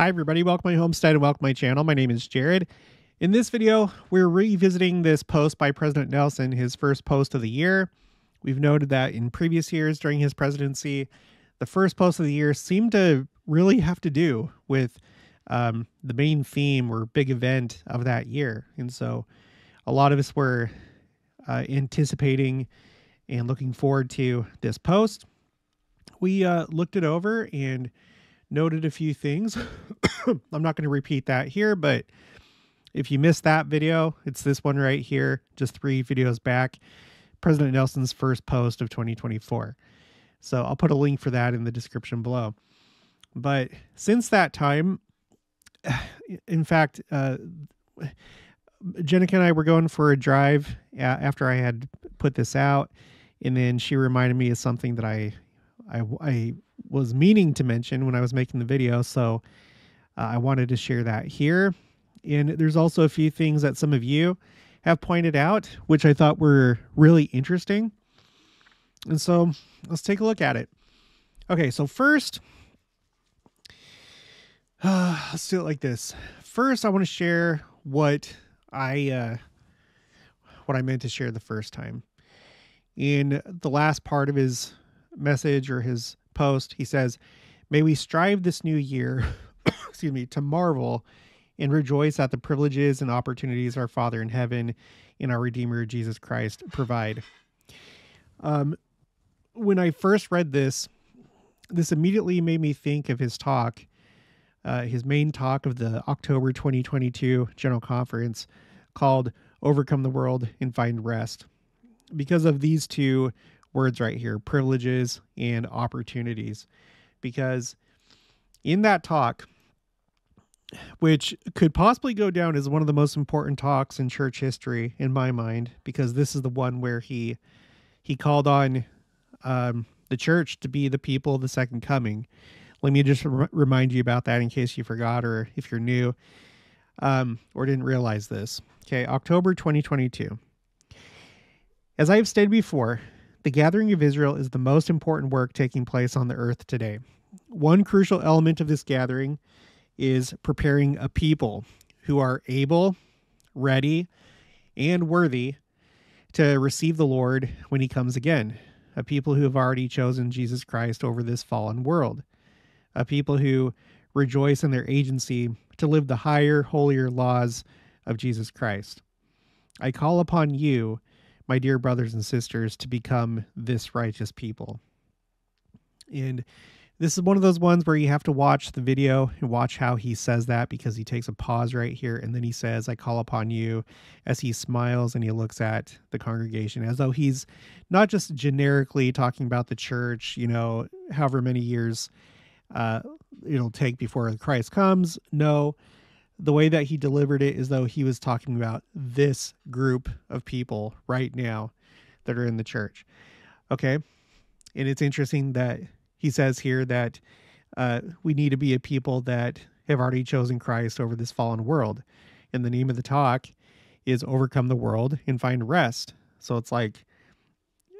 Hi everybody, welcome to my homestead and welcome to my channel. My name is Jared. In this video, we're revisiting this post by President Nelson, his first post of the year. We've noted that in previous years during his presidency, the first post of the year seemed to really have to do with the main theme or big event of that year. And so a lot of us were anticipating and looking forward to this post. We looked it over and noted a few things. I'm not going to repeat that here, but if you missed that video, it's this one right here, just 3 videos back, President Nelson's first post of 2024. So I'll put a link for that in the description below. But since that time, in fact, Jenica and I were going for a drive after I had put this out, and then she reminded me of something that I was meaning to mention when I was making the video, so I wanted to share that here. And there's also a few things that some of you have pointed out, which I thought were really interesting. And so let's take a look at it. Okay, so first, let's do it like this. First, I want to share what I meant to share the first time. In the last part of his message or his post, he says, "May we strive this new year, excuse me, to marvel and rejoice at the privileges and opportunities our Father in heaven and our Redeemer Jesus Christ provide." When I first read this, this immediately made me think of his talk, his main talk of the October 2022 General Conference called "Overcome the World and Find Rest," because of these two words right here, privileges and opportunities. Because in that talk, which could possibly go down as one of the most important talks in church history in my mind, because this is the one where he called on the church to be the people of the second coming. Let me just remind you about that in case you forgot, or if you're new or didn't realize this. Okay, October 2022. "As I have stated before, the gathering of Israel is the most important work taking place on the earth today. One crucial element of this gathering is preparing a people who are able, ready, and worthy to receive the Lord when he comes again. A people who have already chosen Jesus Christ over this fallen world. A people who rejoice in their agency to live the higher, holier laws of Jesus Christ. I call upon you, my dear brothers and sisters, to become this righteous people." And this is one of those ones where you have to watch the video and watch how he says that, because he takes a pause right here and then he says, "I call upon you," as he smiles and he looks at the congregation, as though he's not just generically talking about the church, you know, however many years it'll take before Christ comes. No, the way that he delivered it is though he was talking about this group of people right now that are in the church. Okay. And it's interesting that he says here that we need to be a people that have already chosen Christ over this fallen world. And the name of the talk is "Overcome the World and Find Rest." So it's like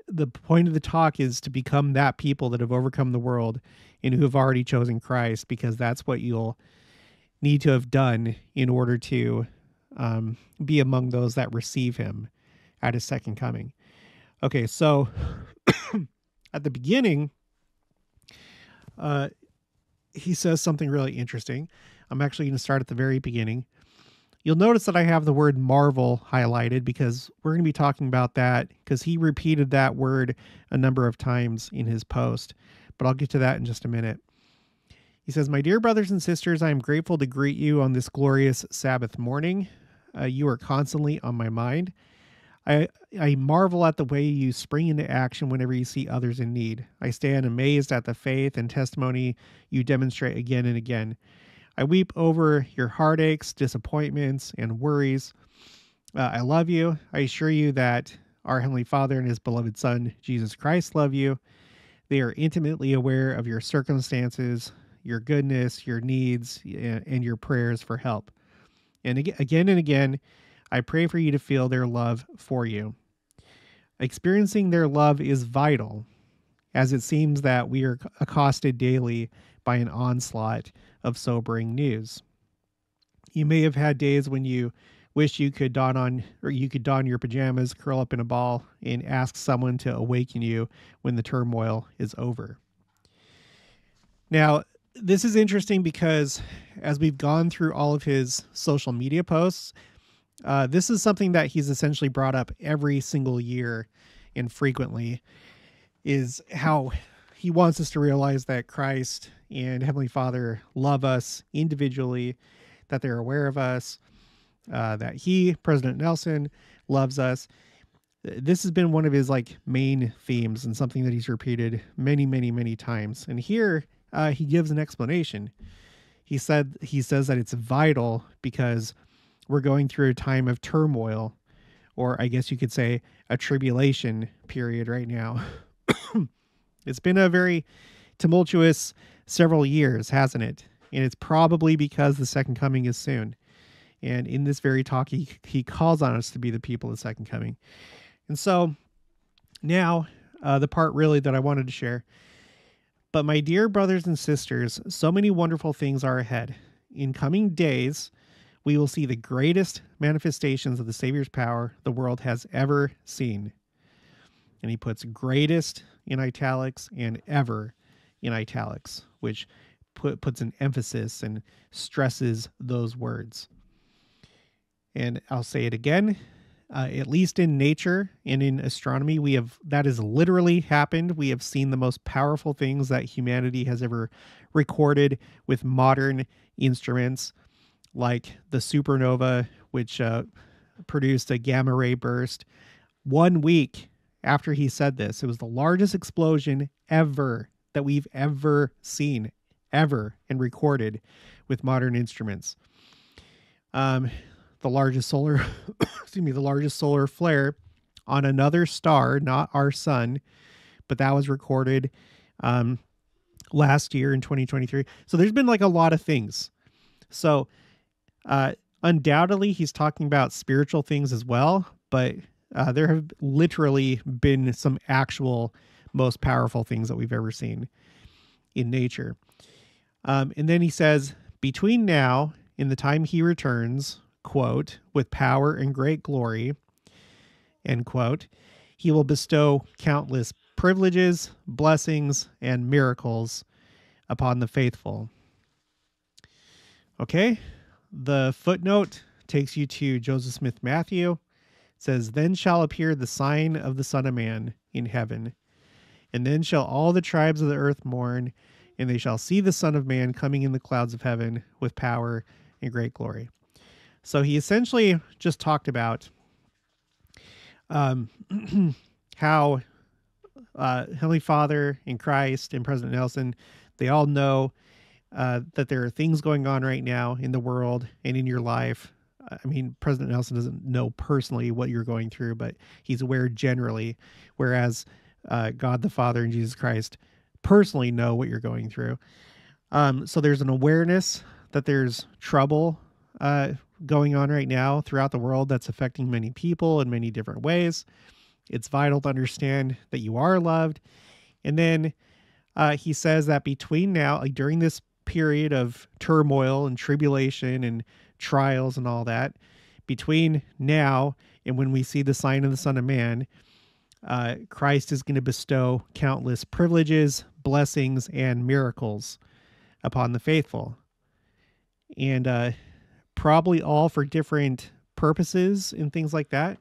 the point of the talk is to become that people that have overcome the world and who have already chosen Christ, because that's what you'll need to have done in order to be among those that receive him at his second coming. Okay, so at the beginning, he says something really interesting. I'm actually going to start at the very beginning. You'll notice that I have the word "marvel" highlighted because we're going to be talking about that, because he repeated that word a number of times in his post, but I'll get to that in just a minute. He says, "My dear brothers and sisters, I am grateful to greet you on this glorious Sabbath morning. You are constantly on my mind. I marvel at the way you spring into action whenever you see others in need. I stand amazed at the faith and testimony you demonstrate again and again. I weep over your heartaches, disappointments, and worries. I love you. I assure you that our Heavenly Father and his beloved Son, Jesus Christ, love you. They are intimately aware of your circumstances, your goodness, your needs, and your prayers for help. And again, I pray for you to feel their love for you. Experiencing their love is vital, as it seems that we are accosted daily by an onslaught of sobering news. You may have had days when you wish you could don your pajamas, curl up in a ball, and ask someone to awaken you when the turmoil is over. Now, this is interesting because as we've gone through all of his social media posts, this is something that he's essentially brought up every single year and frequently, is how he wants us to realize that Christ and Heavenly Father love us individually, that they're aware of us, that he, President Nelson, loves us. This has been one of his main themes and something that he's repeated many, many, many times. And here he gives an explanation. He says that it's vital because we're going through a time of turmoil, or I guess you could say a tribulation period right now. It's been a very tumultuous several years, hasn't it? And it's probably because the second coming is soon. And in this very talk, he calls on us to be the people of the second coming. And so now the part really that I wanted to share. But my dear brothers and sisters, so many wonderful things are ahead. In coming days, we will see the greatest manifestations of the Savior's power the world has ever seen. And he puts greatest in italics and ever in italics, which puts an emphasis and stresses those words. And I'll say it again, at least in nature and in astronomy, that has literally happened. We have seen the most powerful things that humanity has ever recorded with modern instruments, like the supernova, which produced a gamma ray burst 1 week after he said this. It was the largest explosion ever that we've ever seen, ever, and recorded with modern instruments. The largest solar, excuse me, the largest solar flare on another star, not our sun, but that was recorded last year in 2023. So there's been a lot of things. So undoubtedly he's talking about spiritual things as well, but there have literally been some actual most powerful things that we've ever seen in nature. And then he says, between now and the time he returns, quote, with power and great glory, end quote, he will bestow countless privileges, blessings, and miracles upon the faithful. Okay, the footnote takes you to Joseph Smith Matthew. It says, then shall appear the sign of the Son of Man in heaven, and then shall all the tribes of the earth mourn, and they shall see the Son of Man coming in the clouds of heaven with power and great glory. So he essentially just talked about how Heavenly Father and Christ and President Nelson, they all know that there are things going on right now in the world and in your life. I mean, President Nelson doesn't know personally what you're going through, but he's aware generally, whereas God the Father and Jesus Christ personally know what you're going through. So there's an awareness that there's trouble going on right now throughout the world that's affecting many people in many different ways. It's vital to understand that you are loved. And then he says that between now, during this period of turmoil and tribulation and trials and all that, between now and when we see the sign of the Son of Man, Christ is going to bestow countless privileges, blessings, and miracles upon the faithful. And probably all for different purposes and things like that.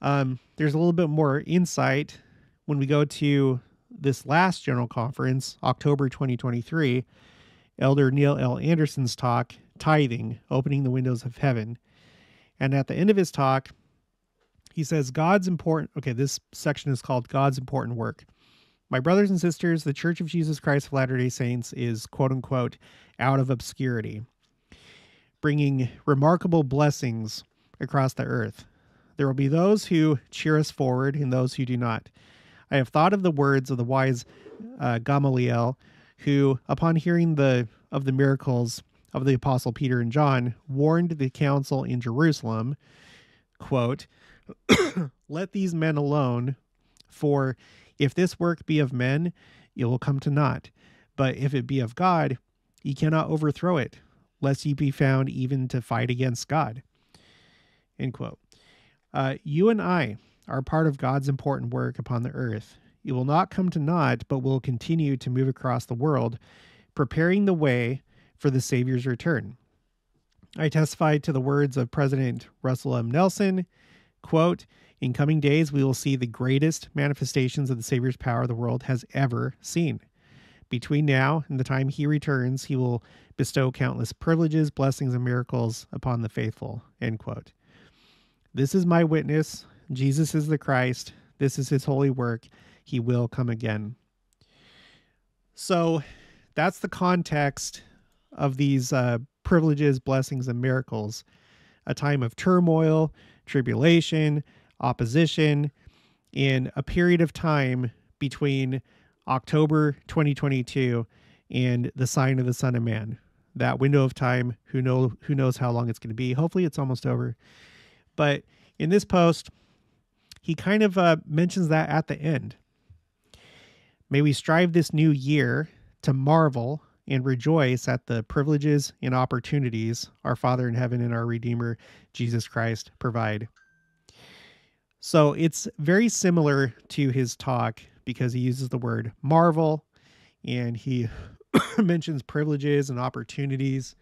There's a little bit more insight when we go to this last general conference, October 2023, Elder Neil L. Anderson's talk, Tithing, Opening the Windows of Heaven. And at the end of his talk, he says, God's important. Okay, this section is called God's Important Work. My brothers and sisters, the Church of Jesus Christ of Latter-day Saints is, quote unquote, out of obscurity, bringing remarkable blessings across the earth. There will be those who cheer us forward and those who do not. I have thought of the words of the wise Gamaliel, who, upon hearing of the miracles of the Apostle Peter and John, warned the council in Jerusalem, quote, let these men alone, for if this work be of men, it will come to naught. But if it be of God, ye cannot overthrow it, lest ye be found even to fight against God." End quote. You and I are part of God's important work upon the earth. It will not come to naught, but will continue to move across the world, preparing the way for the Savior's return. I testify to the words of President Russell M. Nelson, quote, "In coming days, we will see the greatest manifestations of the Savior's power the world has ever seen. Between now and the time he returns, he will bestow countless privileges, blessings, and miracles upon the faithful," end quote. This is my witness. Jesus is the Christ. This is his holy work. He will come again. So that's the context of these privileges, blessings, and miracles. A time of turmoil, tribulation, opposition, in a period of time between October 2022 and the sign of the Son of Man. That window of time, who knows how long it's going to be. Hopefully it's almost over. But in this post, he kind of mentions that at the end. "May we strive this new year to marvel and rejoice at the privileges and opportunities our Father in heaven and our Redeemer, Jesus Christ, provide." So it's very similar to his talk because he uses the word marvel and he mentions privileges and opportunities.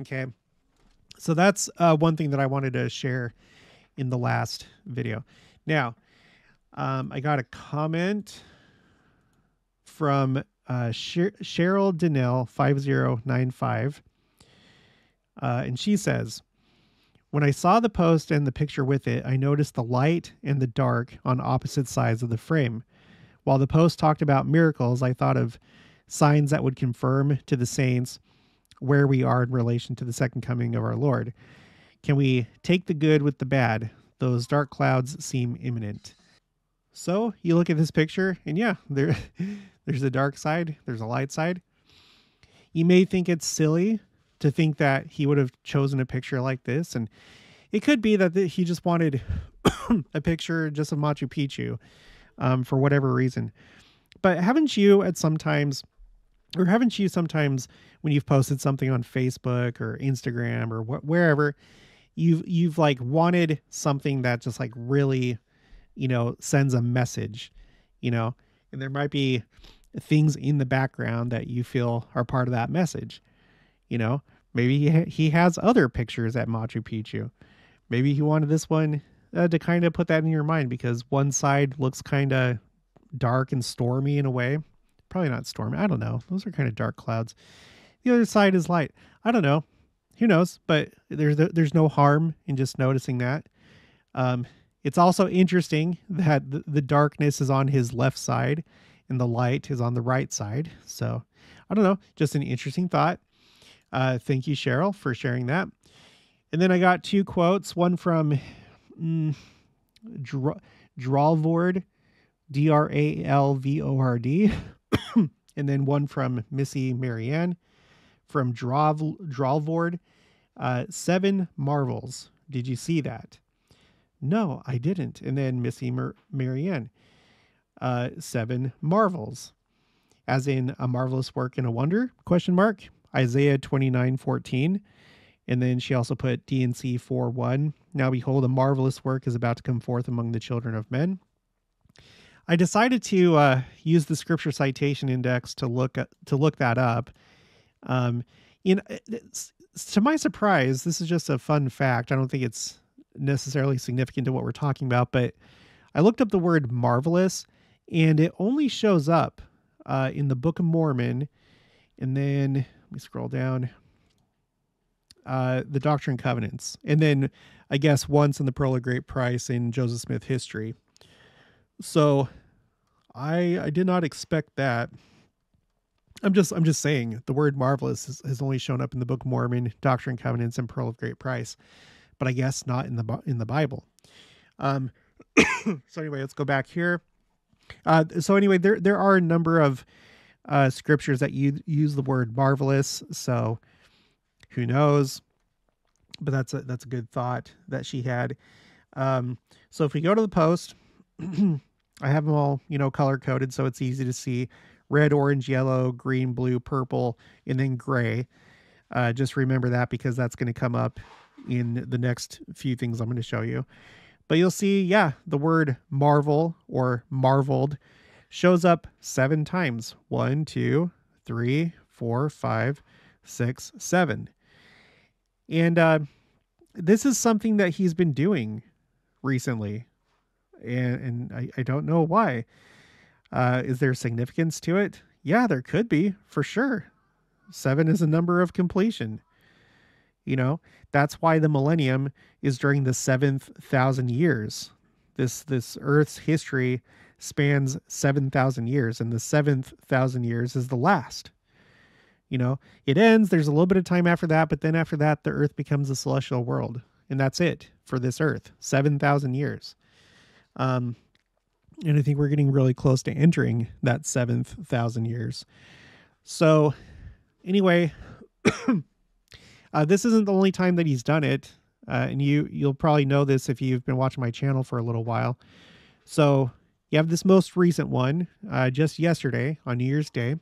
Okay. So that's one thing that I wanted to share in the last video. Now, I got a comment from Cheryl Dinell 5095, and she says, "When I saw the post and the picture with it, I noticed the light and the dark on opposite sides of the frame. While the post talked about miracles, I thought of signs that would confirm to the saints where we are in relation to the second coming of our Lord. Can we take the good with the bad? Those dark clouds seem imminent." So you look at this picture, and yeah, there's a dark side, there's a light side. You may think it's silly to think that he would have chosen a picture like this, and it could be that he just wanted a picture just of Machu Picchu for whatever reason. But haven't you sometimes when you've posted something on Facebook or Instagram or wherever, you've like wanted something that just like really, you know, sends a message, you know, and there might be things in the background that you feel are part of that message. You know, maybe he has other pictures at Machu Picchu. Maybe he wanted this one to kind of put that in your mind because one side looks kind of dark and stormy in a way. Probably not stormy. I don't know. Those are kind of dark clouds. The other side is light. I don't know. Who knows? But there's no harm in just noticing that. It's also interesting that the darkness is on his left side and the light is on the right side. So I don't know. Just an interesting thought. Thank you, Cheryl, for sharing that. And then I got two quotes. One from Drawvord, D-R-A-L-V-O-R-D. And then one from Missy Marianne from Drawvord. "Seven marvels. Did you see that?" "No, I didn't." And then Missy Marianne. "Seven marvels. As in a marvelous work and a wonder? ? Isaiah 29:14. And then she also put D&C 4:1. "Now behold, a marvelous work is about to come forth among the children of men." I decided to use the Scripture Citation Index to look that up. To my surprise, this is just a fun fact. I don't think it's necessarily significant to what we're talking about, but I looked up the word marvelous, and it only shows up in the Book of Mormon. And then let me scroll down. The Doctrine and Covenants. And then I guess once in the Pearl of Great Price in Joseph Smith history. So I did not expect that. I'm just saying the word marvelous has only shown up in the Book of Mormon, Doctrine and Covenants, and Pearl of Great Price, but I guess not in the Bible. So anyway, let's go back here. So anyway, there are a number of scriptures that use the word marvelous. So who knows? But that's a good thought that she had. So if we go to the post. I have them all, you know, color coded, so it's easy to see. red, orange, yellow, green, blue, purple, and then gray. Just remember that because that's going to come up in the next few things I'm going to show you. But you'll see, yeah, the word marvel or marveled shows up 7 times. 1, 2, 3, 4, 5, 6, 7. And this is something that he's been doing recently. And I don't know why. Is there significance to it? Yeah, there could be, for sure. 7 is a number of completion. You know, that's why the millennium is during the 7,000 years. This Earth's history spans 7,000 years, and the 7,000 years is the last. You know, it ends, there's a little bit of time after that, but then after that, the Earth becomes a celestial world. And that's it for this Earth, 7,000 years. And I think we're getting really close to entering that 7,000 years. So anyway, this isn't the only time that he's done it. And you'll probably know this if you've been watching my channel for a little while. So you have this most recent one just yesterday on New Year's Day.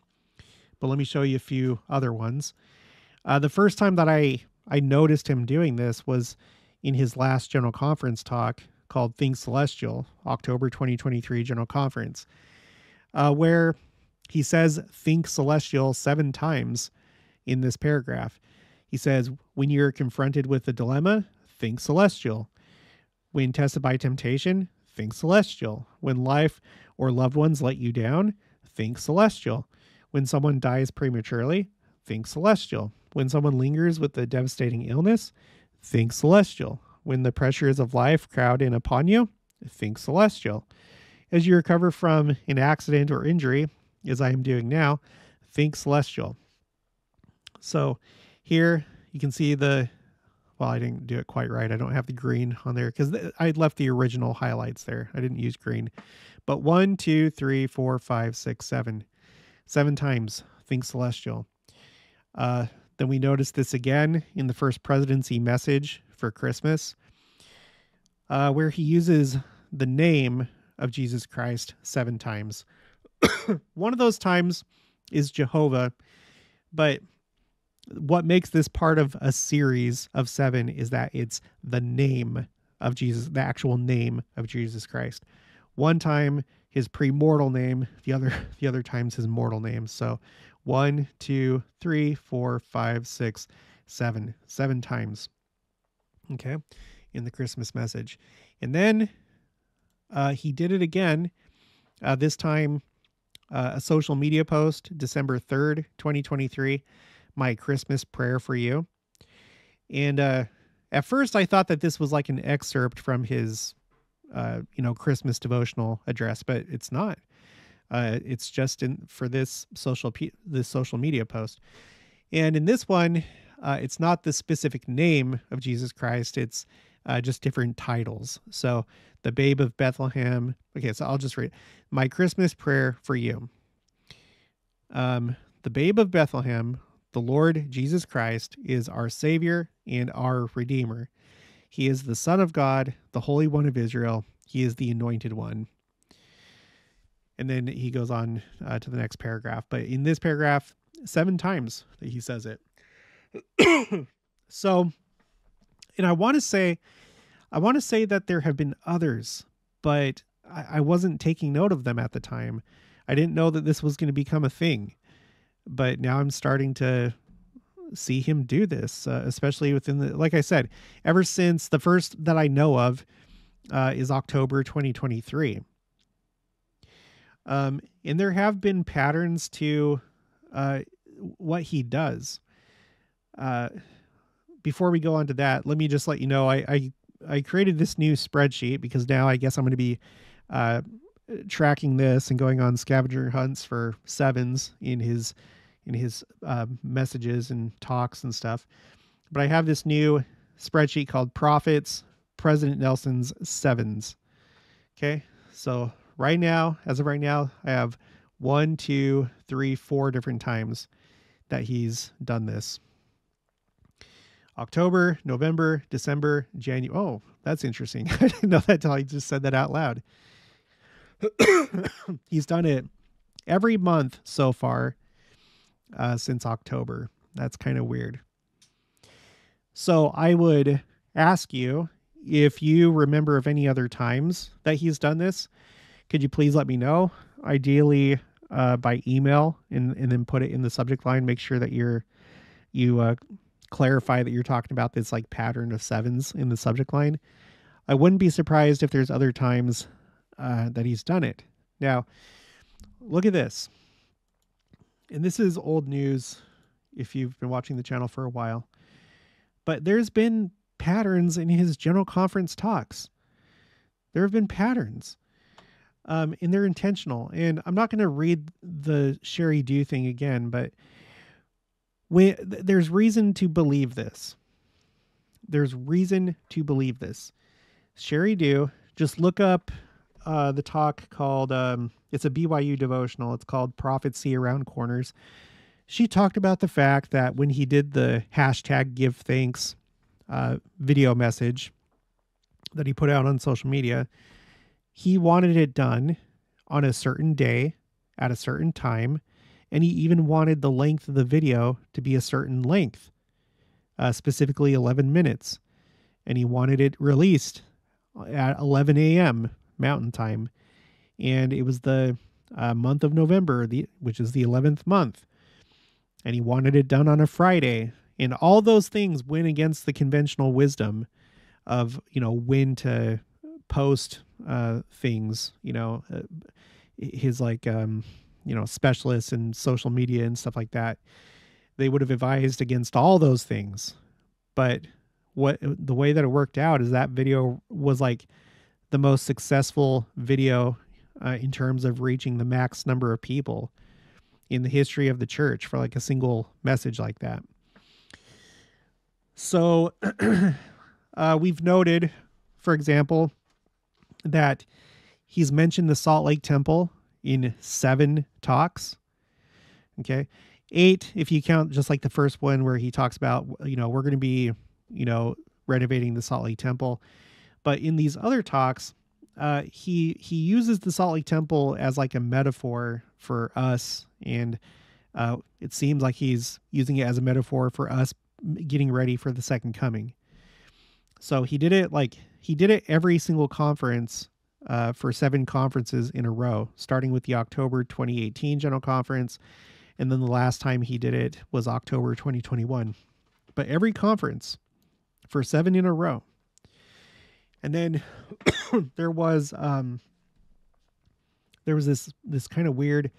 But let me show you a few other ones. The first time that I noticed him doing this was in his last general conference talk called Things Celestial, October 2023 General Conference, where he says think celestial 7 times in this paragraph. He says, when you're confronted with a dilemma, think celestial. When tested by temptation, think celestial. When life or loved ones let you down, think celestial. When someone dies prematurely, think celestial. When someone lingers with a devastating illness, think celestial. When the pressures of life crowd in upon you, think celestial. As you recover from an accident or injury, as I am doing now, think celestial. So here you can see the, well, I didn't do it quite right. I don't have the green on there because I left the original highlights there. I didn't use green. But 1, 2, 3, 4, 5, 6, 7. 7 times, think celestial. Then we notice this again in the first presidency message for Christmas, where he uses the name of Jesus Christ 7 times. One of those times is Jehovah, but what makes this part of a series of 7 is that it's the name of Jesus, the actual name of Jesus Christ. One time his premortal name, the other times his mortal name. So 1, 2, 3, 4, 5, 6, 7. 7 times. Okay. In the Christmas message. And then he did it again. This time a social media post, December 3rd, 2023. My Christmas prayer for you. And at first I thought that this was like an excerpt from his you know, Christmas devotional address, but it's not. It's just in for this social media post. And in this one, it's not the specific name of Jesus Christ. It's just different titles. So the Babe of Bethlehem. Okay, so I'll just read my Christmas prayer for you. The Babe of Bethlehem, the Lord Jesus Christ, is our Savior and our Redeemer. He is the Son of God, the Holy One of Israel. He is the Anointed One. And then he goes on to the next paragraph. But in this paragraph, 7 times that he says it. So, and I want to say that there have been others, but I wasn't taking note of them at the time. I didn't know that this was going to become a thing. But now I'm starting to see him do this, especially within the, like I said, ever since the first that I know of is October 2023. And there have been patterns to what he does. Before we go on to that, let me just let you know, I created this new spreadsheet because now I guess I'm going to be tracking this and going on scavenger hunts for 7s in his messages and talks and stuff. But I have this new spreadsheet called Prophets, President Nelson's 7s. Okay. So right now, as of right now, I have 1, 2, 3, 4 different times that he's done this. October, November, December, January. Oh, that's interesting. I didn't know that until I just said that out loud. He's done it every month so far since October. That's kind of weird. So I would ask you, if you remember of any other times that he's done this, could you please let me know? Ideally by email, and then put it in the subject line. Make sure that you clarify that you're talking about this like pattern of sevens in the subject line. I wouldn't be surprised if there's other times that he's done it. Now, look at this. And this is old news if you've been watching the channel for a while. But there's been patterns in his general conference talks. There have been patterns. And they're intentional. And I'm not going to read the Sherry Dew thing again, but there's reason to believe this. There's reason to believe this. Sherry Dew, just look up the talk called, it's a BYU devotional. It's called Prophets See Around Corners. She talked about the fact that when he did the #GiveThanks video message that he put out on social media, he wanted it done on a certain day at a certain time. And he even wanted the length of the video to be a certain length, specifically 11 minutes. And he wanted it released at 11 a.m. Mountain Time. And it was the month of November, which is the 11th month. And he wanted it done on a Friday. And all those things went against the conventional wisdom of, you know, when to post things, you know, his like, you know, specialists in social media and stuff like that. They would have advised against all those things. But the way that it worked out is that video was like the most successful video in terms of reaching the max number of people in the history of the church for like a single message like that. So we've noted, for example, that he's mentioned the Salt Lake Temple in 7 talks. Okay. 8, if you count just like the first one where he talks about, you know, we're going to be, you know, renovating the Salt Lake Temple. But in these other talks, he uses the Salt Lake Temple as like a metaphor for us. And it seems like he's using it as a metaphor for us getting ready for the second coming. So he did it every single conference for 7 conferences in a row, starting with the October 2018 General Conference. And then the last time he did it was October 2021. But every conference for 7 in a row. And then there was this kind of weird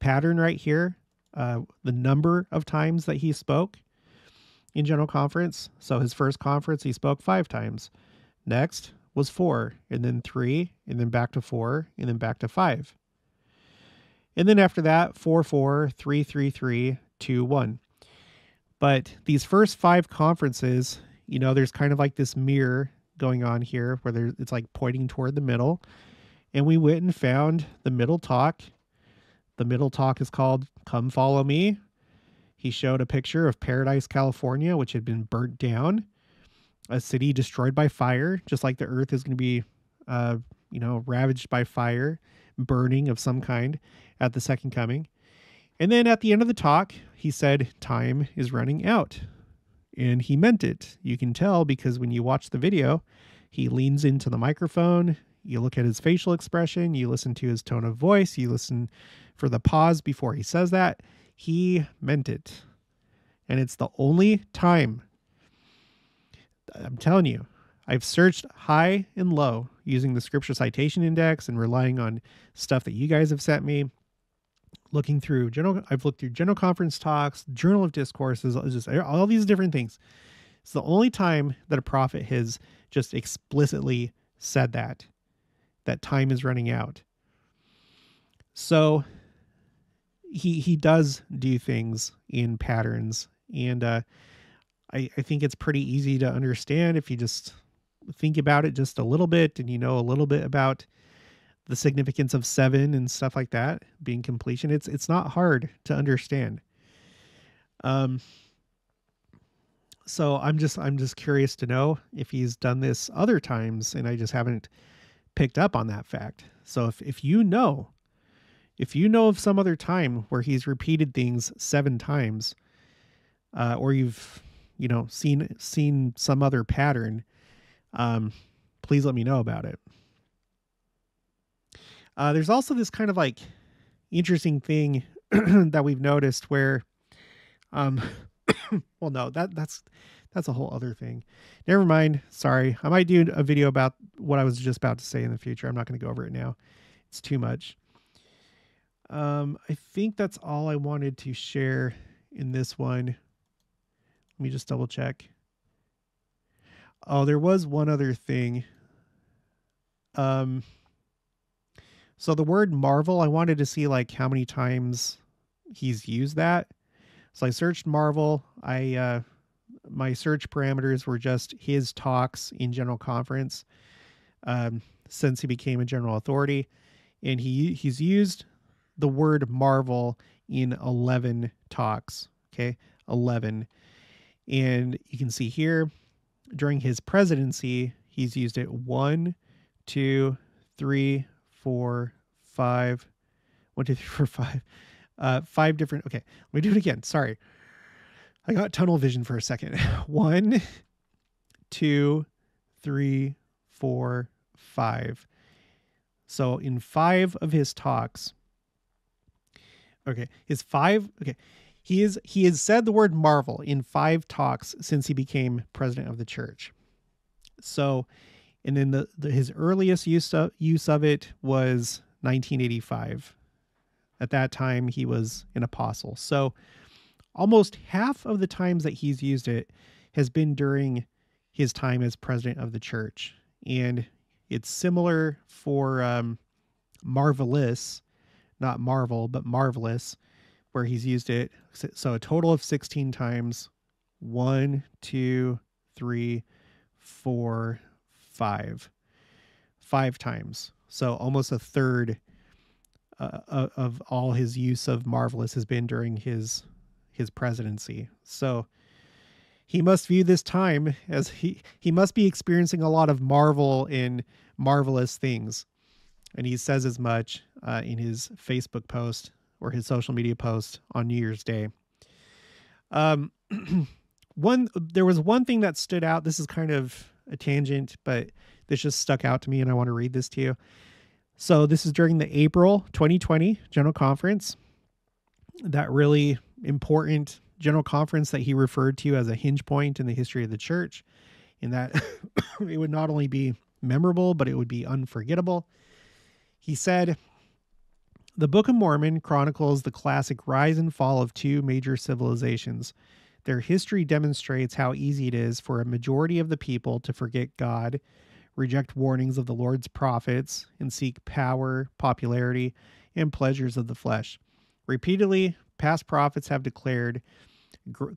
pattern right here, the number of times that he spoke in general conference. So his first conference, he spoke 5 times. Next was 4, and then 3, and then back to 4, and then back to 5. And then after that, 4, 3, 2, 1. But these first 5 conferences, you know, there's kind of like this mirror going on here where it's like pointing toward the middle. And we went and found the middle talk. The middle talk is called Come Follow Me. He showed a picture of Paradise, California, which had been burnt down, a city destroyed by fire, just like the earth is going to be, you know, ravaged by fire, burning of some kind at the second coming. And then at the end of the talk, he said, time is running out. And he meant it. You can tell because when you watch the video, he leans into the microphone. You look at his facial expression. You listen to his tone of voice. You listen for the pause before he says that. He meant it. And it's the only time. I'm telling you, I've searched high and low using the Scripture Citation Index and relying on stuff that you guys have sent me. Looking through I've looked through General Conference Talks, Journal of Discourses, just all these different things. It's the only time that a prophet has just explicitly said that time is running out. So he does do things in patterns, and I think it's pretty easy to understand if you just think about it just a little bit, and you know a little bit about the significance of 7 and stuff like that being completion. It's not hard to understand. So I'm just curious to know if he's done this other times and I just haven't picked up on that fact. So if you know, If you know of some other time where he's repeated things 7 times, or you've, you know, seen some other pattern, please let me know about it. There's also this kind of like interesting thing that we've noticed where, well, no, that's a whole other thing. Never mind. Sorry. I might do a video about what I was just about to say in the future. I'm not going to go over it now. It's too much. I think that's all I wanted to share in this one. Let me just double check. Oh, there was one other thing. So the word marvel, I wanted to see like how many times he's used that. So I searched marvel. My search parameters were just his talks in general conference, since he became a general authority, and he's used the word marvel in 11 talks. Okay. 11. And you can see here during his presidency, he's used it 1, 2, 3, 4, 5, 1, 2, 3, 4, 5, 5 different. Okay. Let me do it again. Sorry. I got tunnel vision for a second. 1, 2, 3, 4, 5. So in 5 of his talks, okay, his 5. Okay. He has said the word marvel in 5 talks since he became president of the church. So, and then his earliest use of it was 1985. At that time, he was an apostle. So almost half of the times that he's used it has been during his time as president of the church. And it's similar for marvelous, not marvel, but marvelous, where he's used it. So a total of 16 times. 1, 2, 3, 4, 5. 5 times. So almost a third of all his use of marvelous has been during his presidency. So he must view this time as he must be experiencing a lot of marvel in marvelous things. And he says as much in his Facebook post or his social media post on New Year's Day. There was one thing that stood out. This is kind of a tangent, but this just stuck out to me and I want to read this to you. So this is during the April 2020 General Conference, that really important General Conference that he referred to as a hinge point in the history of the church, in that it would not only be memorable, but it would be unforgettable. He said, "The Book of Mormon chronicles the classic rise and fall of 2 major civilizations. Their history demonstrates how easy it is for a majority of the people to forget God, reject warnings of the Lord's prophets, and seek power, popularity, and pleasures of the flesh. Repeatedly, past prophets have declared,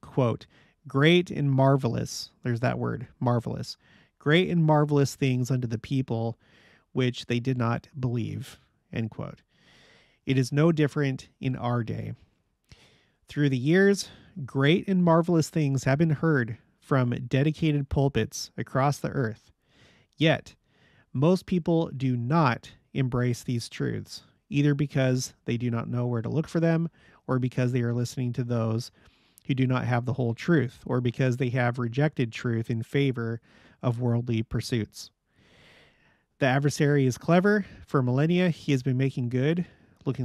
quote, great and marvelous," there's that word, marvelous, "great and marvelous things unto the people, which they did not believe," end quote. It is no different in our day. Through the years, great and marvelous things have been heard from dedicated pulpits across the earth. Yet, most people do not embrace these truths, either because they do not know where to look for them, or because they are listening to those who do not have the whole truth, or because they have rejected truth in favor of worldly pursuits. The adversary is clever. For millennia, he has been making good look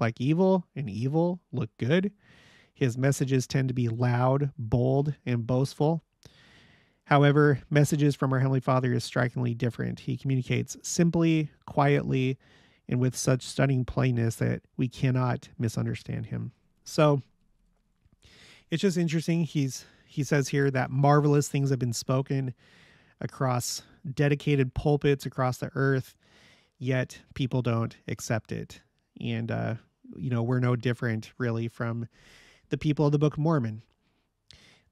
like evil, and evil look good. His messages tend to be loud, bold, and boastful. However, messages from our Heavenly Father is strikingly different. He communicates simply, quietly, and with such stunning plainness that we cannot misunderstand him. So it's just interesting. He says here that marvelous things have been spoken across dedicated pulpits across the earth, yet people don't accept it. And, you know, we're no different really from the people of the Book of Mormon.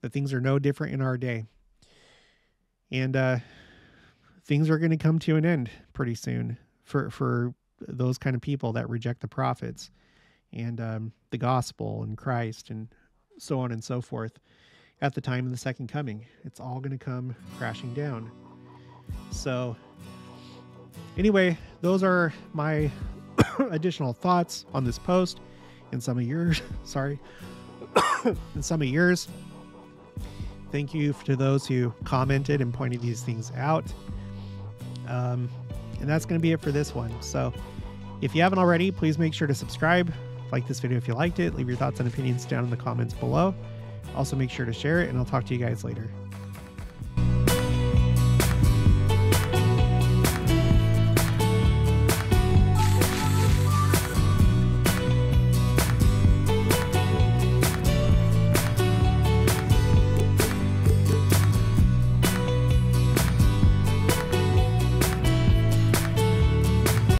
The things are no different in our day. And things are going to come to an end pretty soon for those kind of people that reject the prophets and the gospel and Christ and so on and so forth. At the time of the second coming, it's all going to come crashing down. So anyway, those are my additional thoughts on this post and some of yours, and some of yours. Thank you to those who commented and pointed these things out. And that's going to be it for this one. So if you haven't already, please make sure to subscribe, like this video if you liked it, leave your thoughts and opinions down in the comments below. Also make sure to share it, and I'll talk to you guys later.